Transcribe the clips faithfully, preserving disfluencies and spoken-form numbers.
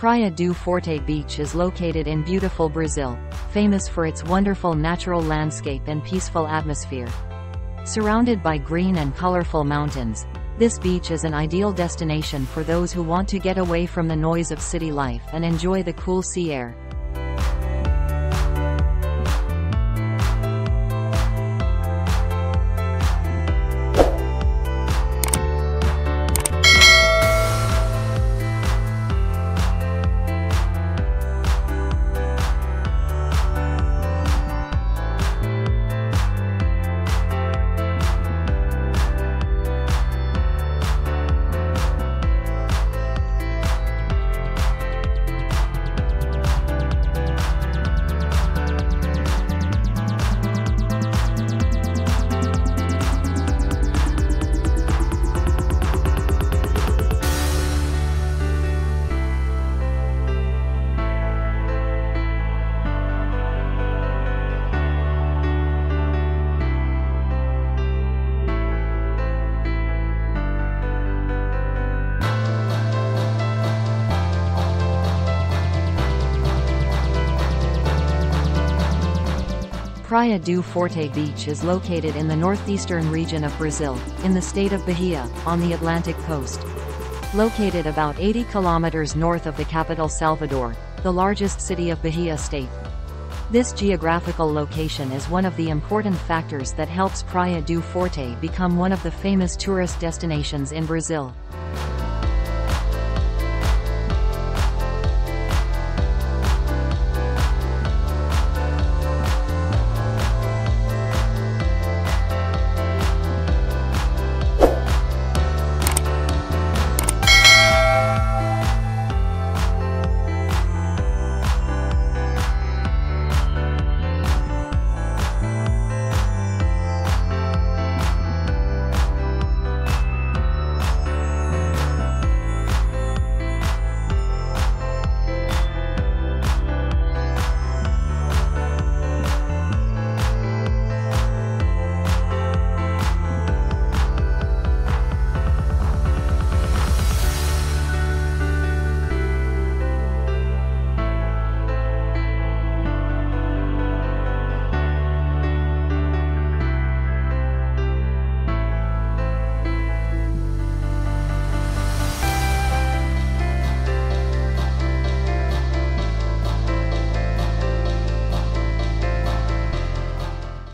Praia do Forte beach is located in beautiful Brazil, famous for its wonderful natural landscape and peaceful atmosphere. Surrounded by green and colorful mountains, this beach is an ideal destination for those who want to get away from the noise of city life and enjoy the cool sea air. Praia do Forte beach is located in the northeastern region of Brazil, in the state of Bahia, on the Atlantic coast. Located about eighty kilometers north of the capital Salvador, the largest city of Bahia state. This geographical location is one of the important factors that helps Praia do Forte become one of the famous tourist destinations in Brazil.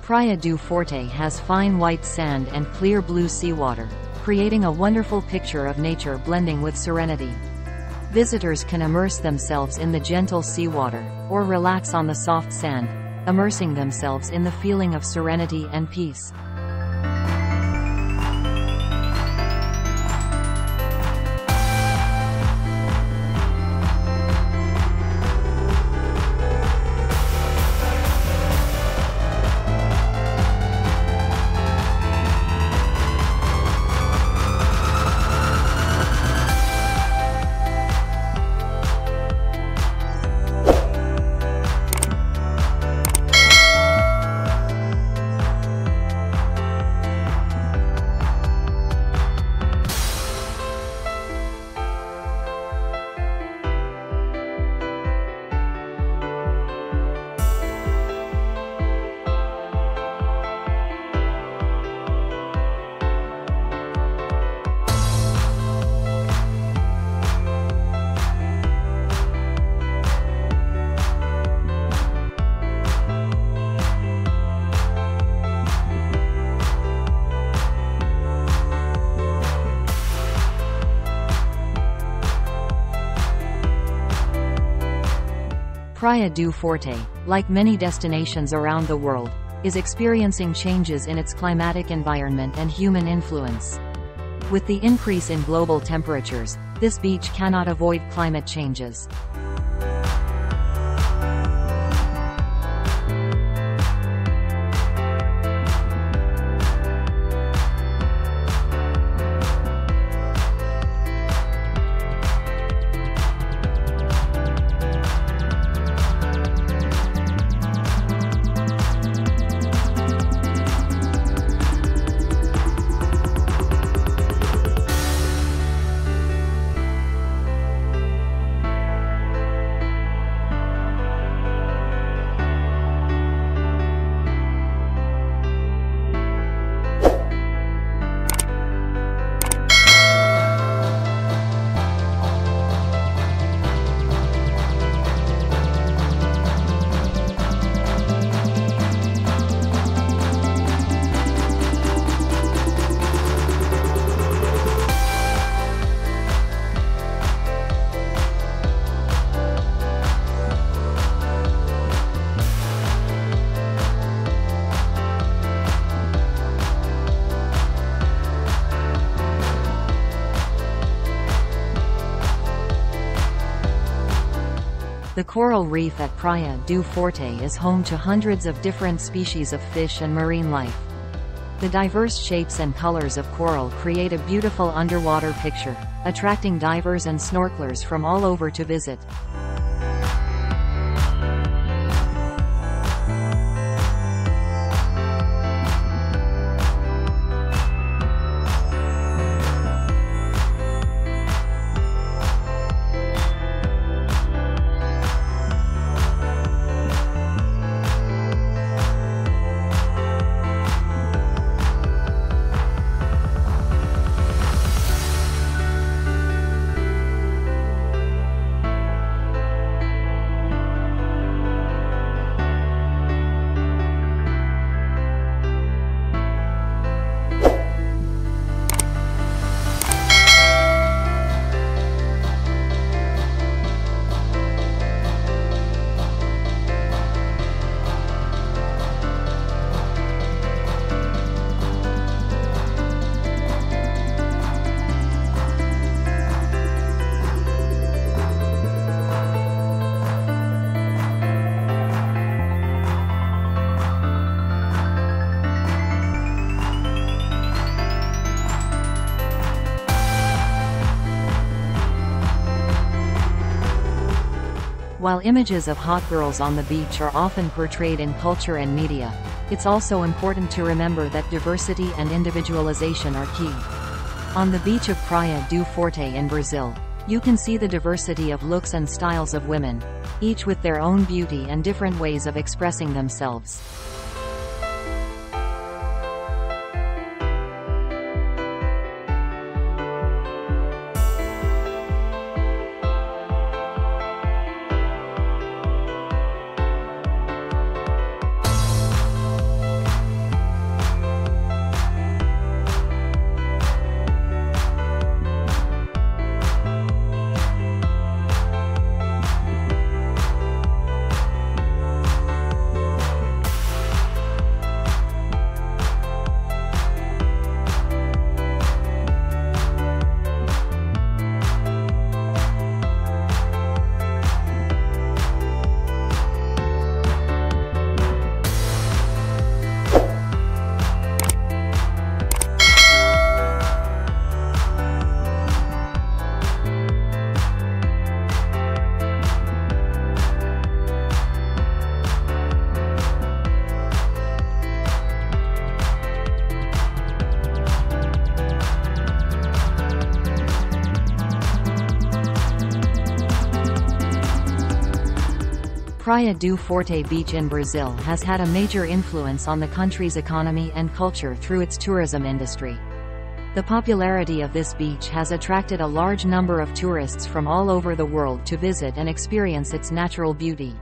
Praia do Forte has fine white sand and clear blue seawater, creating a wonderful picture of nature blending with serenity. Visitors can immerse themselves in the gentle seawater, or relax on the soft sand, immersing themselves in the feeling of serenity and peace. Praia do Forte, like many destinations around the world, is experiencing changes in its climatic environment and human influence. With the increase in global temperatures, this beach cannot avoid climate changes. The coral reef at Praia do Forte is home to hundreds of different species of fish and marine life. The diverse shapes and colors of coral create a beautiful underwater picture, attracting divers and snorkelers from all over to visit. While images of hot girls on the beach are often portrayed in culture and media, it's also important to remember that diversity and individualization are key. On the beach of Praia do Forte in Brazil, you can see the diversity of looks and styles of women, each with their own beauty and different ways of expressing themselves. Praia do Forte Beach in Brazil has had a major influence on the country's economy and culture through its tourism industry. The popularity of this beach has attracted a large number of tourists from all over the world to visit and experience its natural beauty.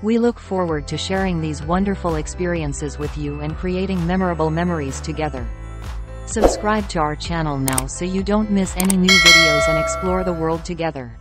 We look forward to sharing these wonderful experiences with you and creating memorable memories together. Subscribe to our channel now so you don't miss any new videos and explore the world together.